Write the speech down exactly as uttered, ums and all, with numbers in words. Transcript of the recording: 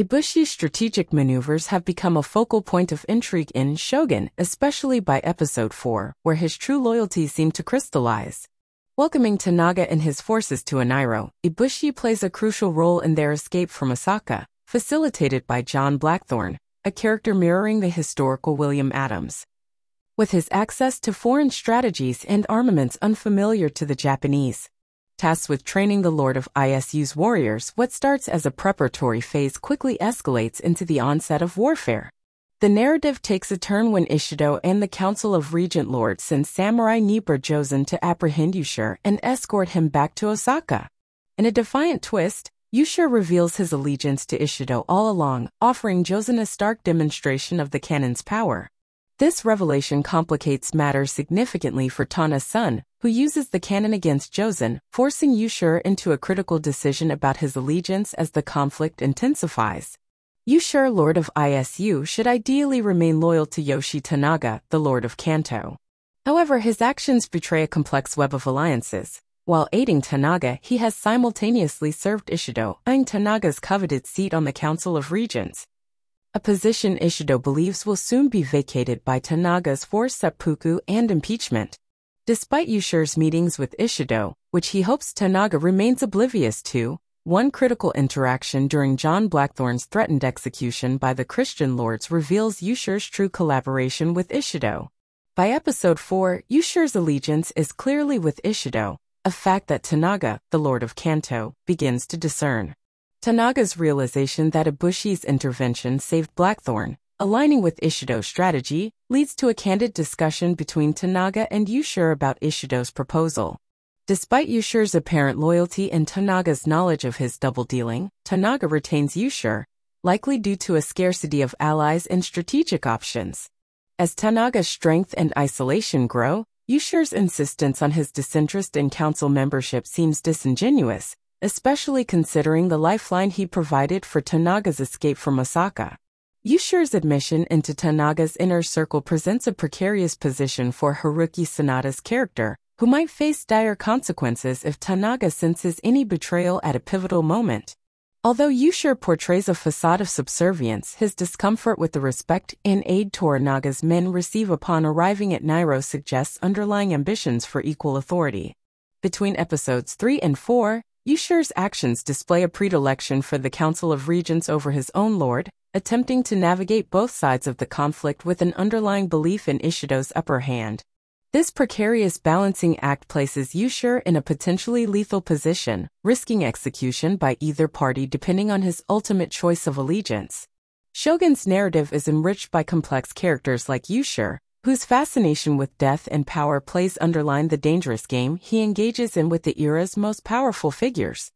Ibushi's strategic maneuvers have become a focal point of intrigue in Shogun, especially by Episode four, where his true loyalty seemed to crystallize. Welcoming Tanaga and his forces to Eniro, Ibushi plays a crucial role in their escape from Osaka, facilitated by John Blackthorne, a character mirroring the historical William Adams. With his access to foreign strategies and armaments unfamiliar to the Japanese, tasked with training the Lord of I S U's warriors, what starts as a preparatory phase quickly escalates into the onset of warfare. The narrative takes a turn when Ishido and the Council of Regent Lords send samurai Nebara Jozen to apprehend Yushir and escort him back to Osaka. In a defiant twist, Yushir reveals his allegiance to Ishido all along, offering Jozen a stark demonstration of the cannon's power. This revelation complicates matters significantly for Tana's son, who uses the cannon against Jozen, forcing Yushir into a critical decision about his allegiance as the conflict intensifies. Yushir, Lord of I S U, should ideally remain loyal to Yoshi Tanaga, the Lord of Kanto. However, his actions betray a complex web of alliances. While aiding Tanaga, he has simultaneously served Ishido, eyeing Tanaga's coveted seat on the Council of Regents, a position Ishido believes will soon be vacated by Tanaga's forced seppuku and impeachment. Despite Yushir's meetings with Ishido, which he hopes Tanaga remains oblivious to, one critical interaction during John Blackthorne's threatened execution by the Christian lords reveals Yushir's true collaboration with Ishido. By Episode four, Yushir's allegiance is clearly with Ishido, a fact that Tanaga, the Lord of Kanto, begins to discern. Tanaga's realization that Ibushi's intervention saved Blackthorne, aligning with Ishido's strategy, leads to a candid discussion between Tanaga and Yushir about Ishido's proposal. Despite Yushir's apparent loyalty and Tanaga's knowledge of his double-dealing, Tanaga retains Yushir, likely due to a scarcity of allies and strategic options. As Tanaga's strength and isolation grow, Yushir's insistence on his disinterest in council membership seems disingenuous, especially considering the lifeline he provided for Tanaga's escape from Osaka. Yushir's admission into Tanaga's inner circle presents a precarious position for Hiroki Sanada's character, who might face dire consequences if Tanaga senses any betrayal at a pivotal moment. Although Yushir portrays a facade of subservience, his discomfort with the respect and aid Toranaga's men receive upon arriving at Nairo suggests underlying ambitions for equal authority. Between Episodes three and four, Yushir's actions display a predilection for the Council of Regents over his own lord, attempting to navigate both sides of the conflict with an underlying belief in Ishido's upper hand. This precarious balancing act places Yushir in a potentially lethal position, risking execution by either party depending on his ultimate choice of allegiance. Shogun's narrative is enriched by complex characters like Yushir, whose fascination with death and power plays underline the dangerous game he engages in with the era's most powerful figures.